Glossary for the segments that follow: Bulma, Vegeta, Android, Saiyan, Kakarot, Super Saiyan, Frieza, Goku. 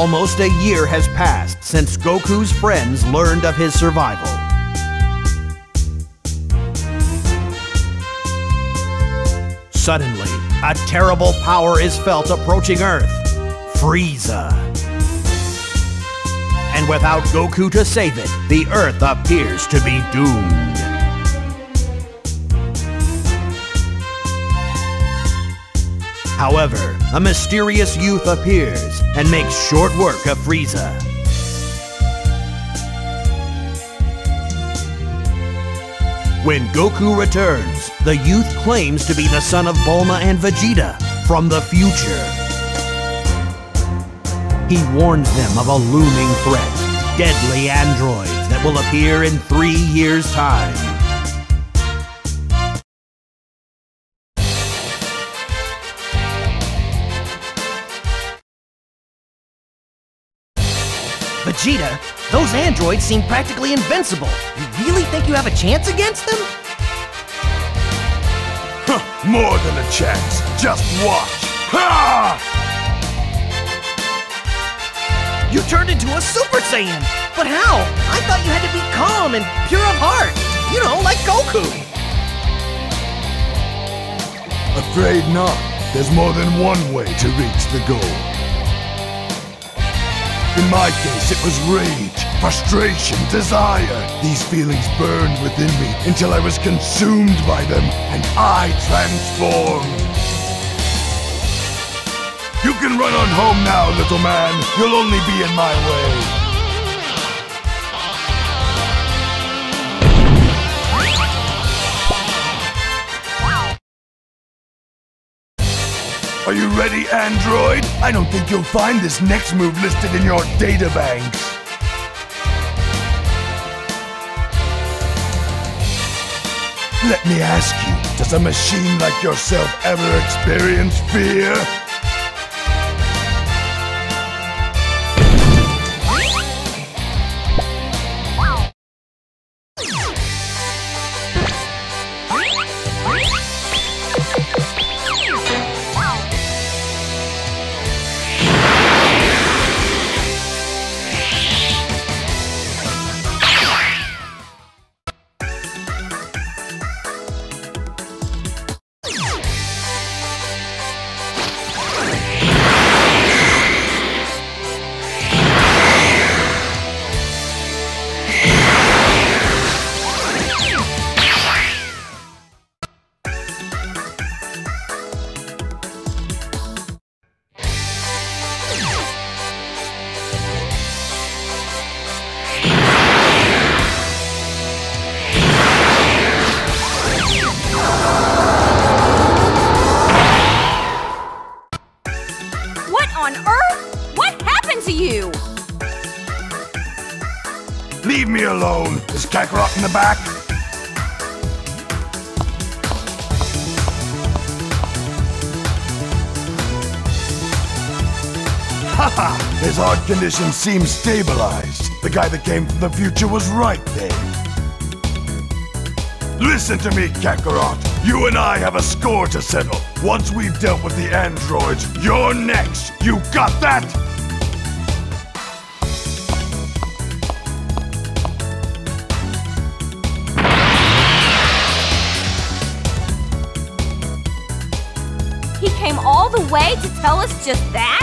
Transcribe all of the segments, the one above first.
Almost a year has passed since Goku's friends learned of his survival. Suddenly, a terrible power is felt approaching Earth, Frieza. And without Goku to save it, the Earth appears to be doomed. However, a mysterious youth appears and makes short work of Frieza. When Goku returns, the youth claims to be the son of Bulma and Vegeta from the future. He warns them of a looming threat, deadly androids that will appear in 3 years' time. Vegeta, those androids seem practically invincible. You really think you have a chance against them? Huh, more than a chance. Just watch. Ha! You turned into a Super Saiyan. But how? I thought you had to be calm and pure of heart. You know, like Goku. Afraid not. There's more than one way to reach the goal. In my case, it was rage, frustration, desire. These feelings burned within me until I was consumed by them, and I transformed. You can run on home now, little man. You'll only be in my way. Are you ready, Android? I don't think you'll find this next move listed in your databanks. Let me ask you, does a machine like yourself ever experience fear? Leave me alone! Is Kakarot in the back? Haha! His heart condition seems stabilized. The guy that came from the future was right there. Listen to me, Kakarot. You and I have a score to settle. Once we've dealt with the androids, you're next! You got that? All the way to tell us just that?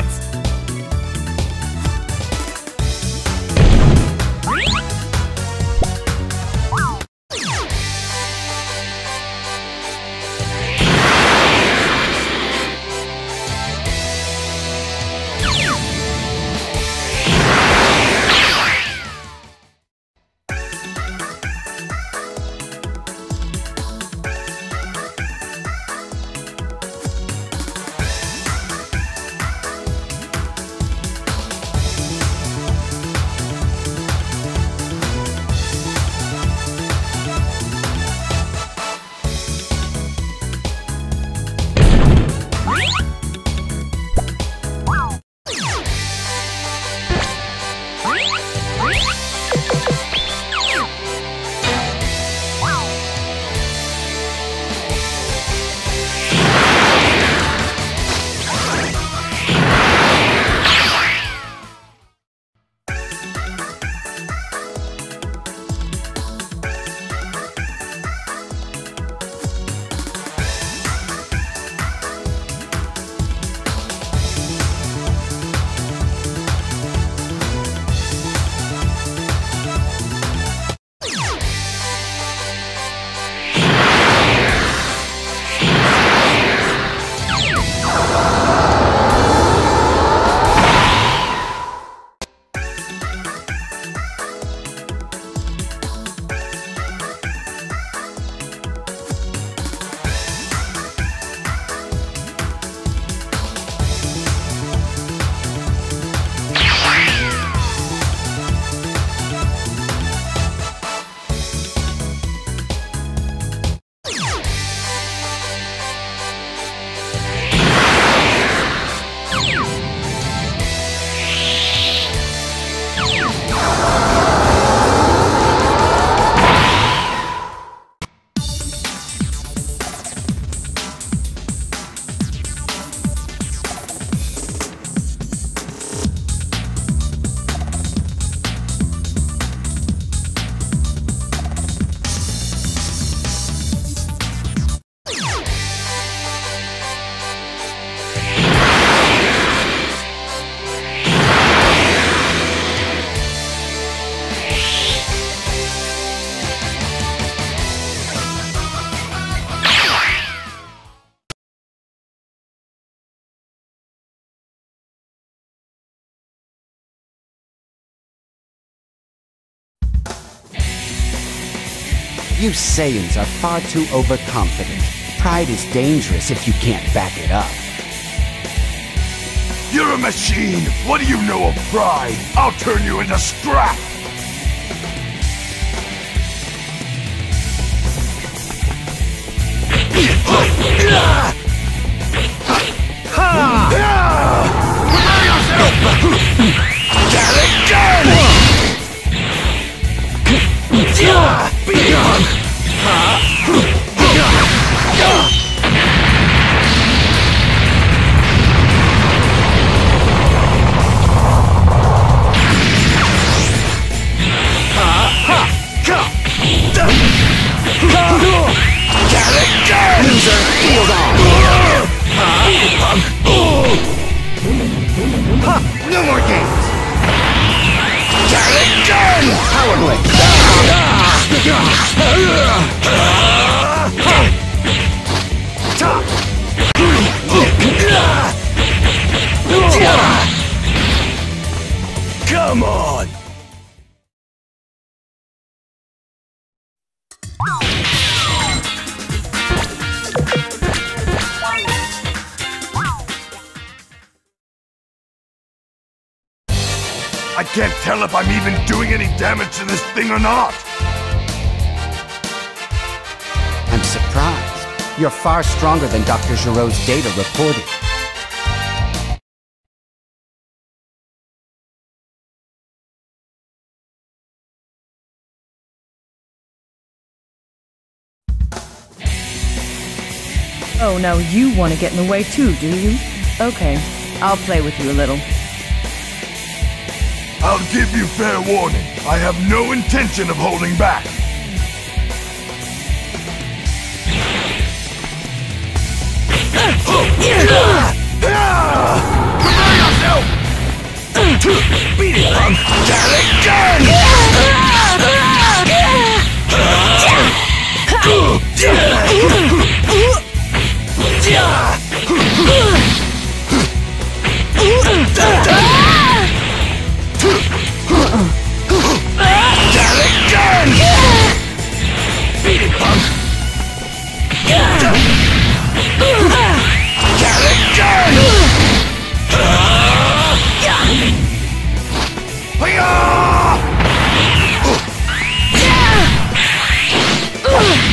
You Saiyans are far too overconfident. Pride is dangerous if you can't back it up. You're a machine! What do you know of pride? I'll turn you into scrap! No more games! Get it! Power Blade! Come on! I can't tell if I'm even doing any damage to this thing or not! I'm surprised. You're far stronger than Dr. Giroux's data reported. Oh, now you want to get in the way too, do you? Okay, I'll play with you a little. I'll give you fair warning. I have no intention of holding back. Prepare yourself! Beat it, punk! Get it done!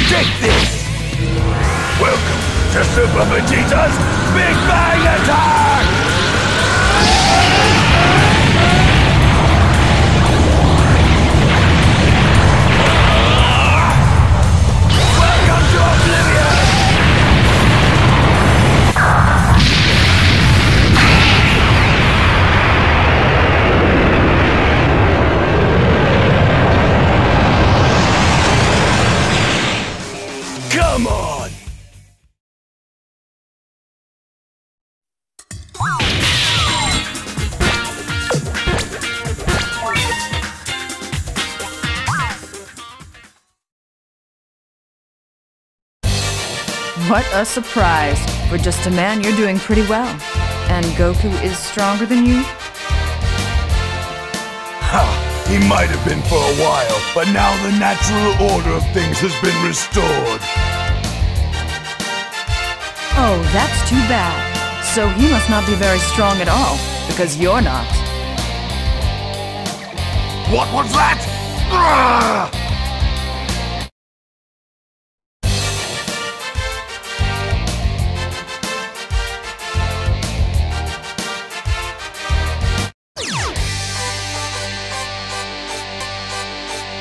Take this! Welcome to Super Vegeta's Big Bang Attack! Welcome to Oblivion! Come on! What a surprise! For just a man, you're doing pretty well. And Goku is stronger than you? Ha! He might have been for a while, but now the natural order of things has been restored. Oh, that's too bad. So he must not be very strong at all, because you're not. What was that? Arrgh!